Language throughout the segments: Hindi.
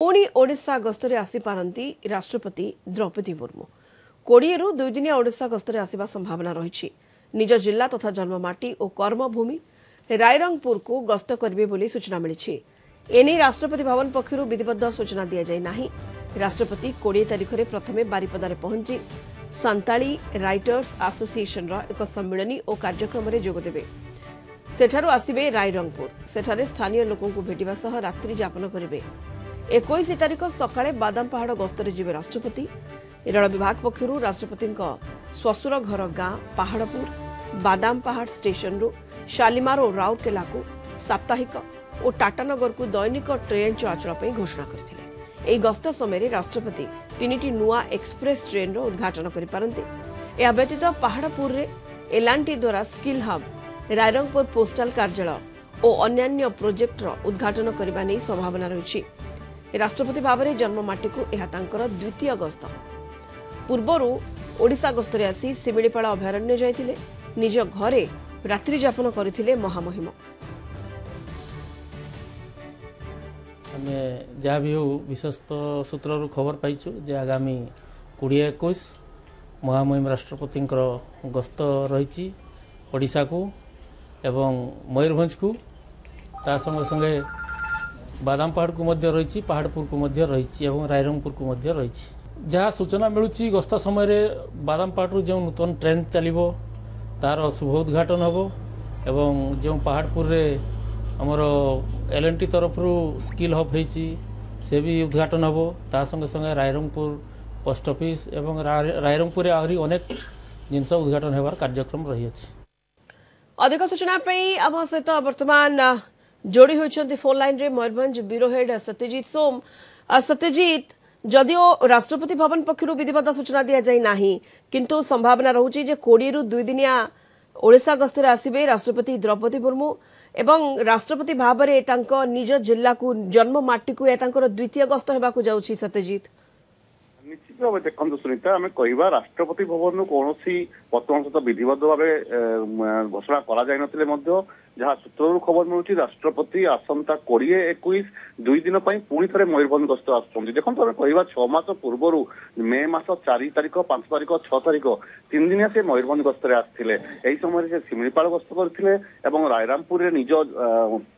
पुणी ओडिशा गस्तरे आसीपारती राष्ट्रपति द्रौपदी मुर्मू 20 दुईदिनिया ओडिशा गस्तरे आसवा संभावना रही। निज जिला तथा जन्ममाटी और कर्मभूमि रायरंगपुर को गस्त करेंगे बोली सूचना मिली। एने राष्ट्रपति भवन पक्षर विधिबद्ध सूचना दि जाए। राष्ट्रपति 20 तारिख में प्रथमे बारीपदा पहुंची सांताली राइटर्स आसोसिएशन एक सम्मिलनी और कार्यक्रम में जोगदेवे। सेठारु आसवे रायरंगपुर, सेठारे स्थानीय लोकों को भेटा सह रात्रि यापन करेंगे। 21 तारिख सकाळे बादाम पहाड़ गस्तरे जीवे राष्ट्रपति। रेल विभाग पक्षर राष्ट्रपति श्वशुर घर गाँ पहाड़पुर बादाम पहाड़ स्टेशन रु शालीमार और राउरकेला को साप्ताहिक और टाटानगर को दैनिक ट्रेन चलाचल घोषणा करथिले। गस्त समय राष्ट्रपति 3टी नुआ एक्सप्रेस ट्रेन रो उद्घाटन करिपारंते। या व्यतीत पहाड़पुर रे एलांटी द्वारा स्किल हब रायरंगपुर पोस्टाल कार्यालय और अन्य प्रोजेक्टर उद्घाटन करने संभावना रही। राष्ट्रपति भाव में जन्ममाटी को यह द्वितीय गस्त। पूर्वरू ओडिशा गस्तरे आसी सिमिलीपाड़ा अभयारण्य जाइथिले। निज घरे रात्रि यापन करथिले महामहिम। हमें जहाँ भी हो विशेषतः सूत्ररू खबर पाइछु जे आगामी 20-21 महामहिम राष्ट्रपति गस्त रही ओडिशा को एवं मयूरभंज को संगे संगे बादाम पहाड़ को मध्य रही, पहाड़पुर को मध्य रही और रायरंगपुर को मध्य रही। जहाँ सूचना मिलूँ गस्त समय बादाम पहाड़ जो नूतन ट्रेन चलो तार शुभ उद्घाटन हम एवं जो पहाड़पुर आमर एलएनटी तरफ रू स्किल हब हो से भी उद्घाटन हम ता संगे संगे रायरंगपुर पोस्ट ऑफिस एवं रायरंगपुर आहरी अनेक जिनस उद्घाटन होवार कार्यक्रम रही। अधिक सूचना आम सहित बर्तमान जोड़ी होती फोन लाइन रे मयूरभंज ब्यूरो हेड सत्यजीत सोम। सत्यजीत, जदियो राष्ट्रपति भवन पक्षर विधिवत सूचना दि जाए ना, किंतु संभावना रहुची जे 20 दुईदिनिया ओडिशा गस्तरे आसवे राष्ट्रपति द्रौपदी मुर्मू एवं राष्ट्रपति भाव में निज जिला को जन्ममाटी को द्वितीय गस्त होबाकु जाउची। सत्यजीत, निश्चित भाव देखो सुनीता, आम कह राष्ट्रपति भवन कौन बर्तमान सहित विधिवत भाव घोषणा कर जहाँ सूत्रु खबर मिलूँ राष्ट्रपति आसंता 20-21 दुई दिन पुणी थे मयूरभंज गस्त आसुँच। देखो आम कह 6 मास पूर्वर मे मस 4 तारिख 5 तारिख 6 तारिख 3 दिन से मयूरभंज गस्तरे आसते। यही समय से सिमिलीपाड़ गस्त करते और रायरंगपुर निज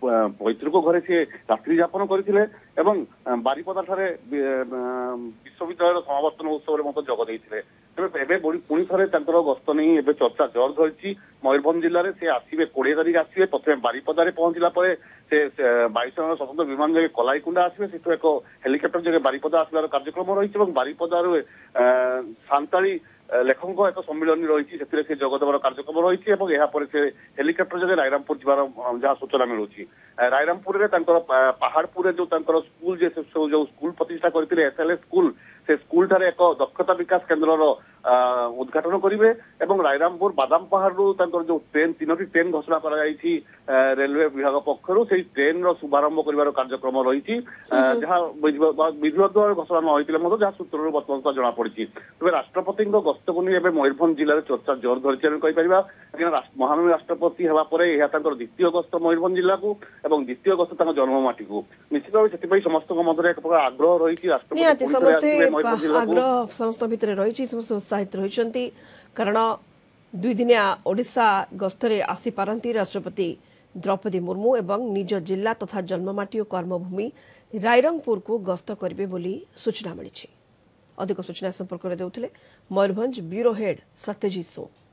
पैतृक घरे सी रात्रि यापन करते। बारीपदा ठारे विश्वविद्यालय समावर्तन उत्सव में जगदे। तेज ए पुणी थे गस्त नहीं चर्चा जोर धरी। मयूरभंज जिले में से आसवे 20 तारिख आसवे। प्रथम बारीपदा पहुंचला से वायुसेना स्वतंत्र विमान जगह कलाईकुंडा आसवे, से एक हेलिकप्टर जगह बारीपदा आसवार कार्यक्रम रही। बारीपदार सांताली लेखक एक सम्मिलन रही से जगदेवर कार्यक्रम रही और यापर से हेलिकप्टर जगह रायरंगपुर जीवार जहाँ सूचना मिलूँ। रायरंगपुर पहाड़पुर जो स्कूल जो स्कूल प्रतिष्ठा करते एसएलएस स्कूल, से स्कूल ठार एक दक्षता विकास केन्द्र उद्घाटन करेंगे। रायरंगपुर बादाम पहाड़ जो ट्रेन 3टी ट्रेन घोषणा कर रेलवे विभाग पक्षर से ट्रेन शुभारंभ कर कार्यक्रम रही जहाँ विधिवत द्वारा घोषणा न होते जहाँ सूत्र बर्तमान जमापड़ी। तेज राष्ट्रपति गस्त को नहीं मयूरभंज जिले चर्चा जोर धरी आम कहीं महामहिम राष्ट्रपति होगापर यह द्वितीय गस्त मयूरभंज जिला को और द्वितीय गस्त जन्ममाटी को। निश्चित भाव से समस्त मध्य एक प्रकार आग्रह रही, राष्ट्रपति समस्त भितर रही उत्साहित रही कारण दुईदिनिया ओडिशा गस्तरे आसीपारती राष्ट्रपति द्रौपदी मुर्मू एवं निज जिला तथा जन्ममाटी और कर्मभूमि रायरंगपुर को गस्त करेंगे बोली सूचना मिली। अधिक सूचना संपर्क में देउथिले मयूरभंज ब्यूरो हेड सत्यजीत सोम।